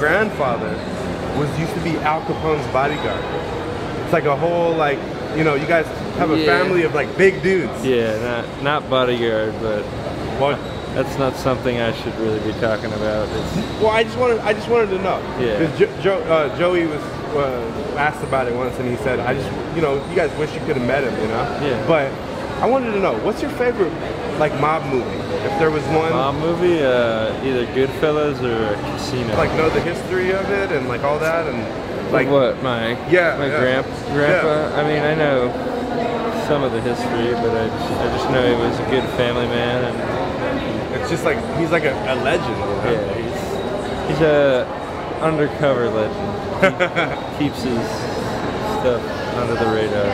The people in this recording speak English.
grandfather was used to be Al Capone's bodyguard. It's like a whole, like, you know, you guys have a family of like big dudes. Yeah, not bodyguard, but what? That's not something I should really be talking about. It's, well, I just wanted to know. Yeah. Because Joey was asked about it once, and he said, "I just, you know, you guys wish you could have met him, you know." Yeah. But I wanted to know, what's your favorite, like, mob movie? If there was one. Mob movie, either Goodfellas or Casino. Like, know the history of it and like all that, and like what my grandpa. I mean, I know some of the history, but I just know he was a good family man, and it's just like he's like a legend. You know? Yeah, he's a undercover legend. He keeps his stuff under the radar.